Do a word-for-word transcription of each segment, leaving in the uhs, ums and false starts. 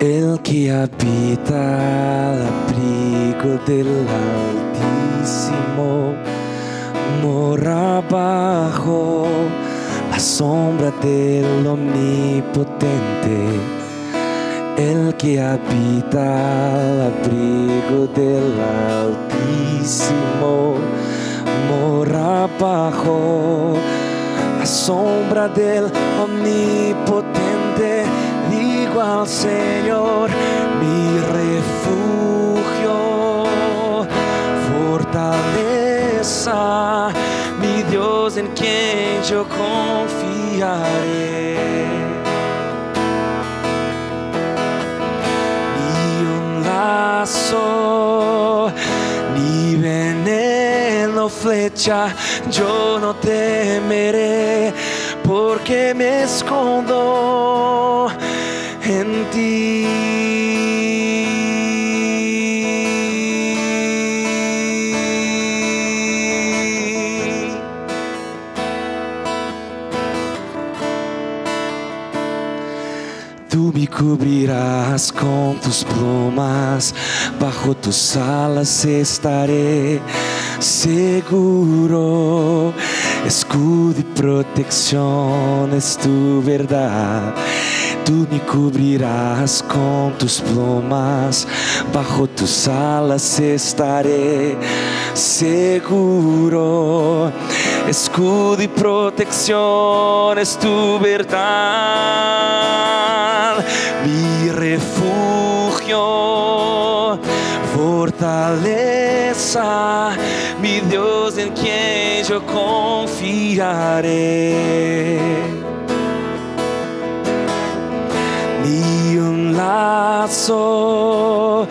El che abita l'abrigo dell'Altissimo mora bajo la sombra dell'Onnipotente. El che abita l'abrigo dell'Altissimo mora bajo la sombra dell'Onnipotente. Dico al Señor, mi refugio, fortaleza, mi Dios en quien yo confiaré. Ni veneno, flecha, yo no temeré, porque me escondo en ti. Tú me cubrirás con tus plumas, bajo tus alas estaré seguro. Escudo y protección es tu verdad. Tú me cubrirás con tus plumas, bajo tus alas estaré seguro. Escudo y protección es tu verdad. Mi refugio, fortaleza, mi Dios en quien yo confiaré. Ni un lazo,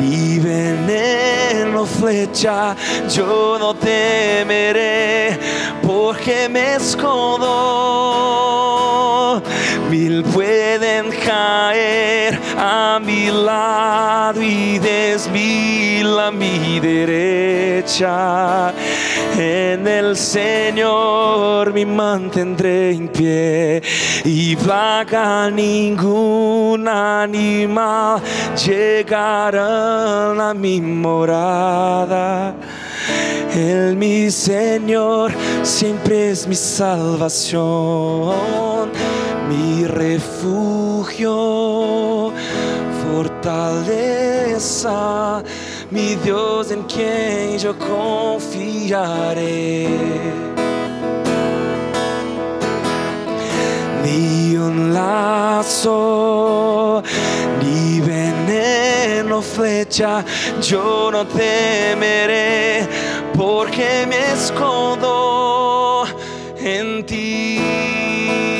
ni veneno, flecha, yo no temeré, porque me escondo. Mil pueden caer a mi lado y diez mil a mi derecha. En el Señor me mantendré en pie y plaga ningún animal llegarán a mi morada. Él, mi Señor, siempre es mi salvación, mi refugio, fortaleza, mi Dios en quien yo confiaré. Ni un lazo, ni veneno, flecha, yo no temeré, porque me escondo en ti.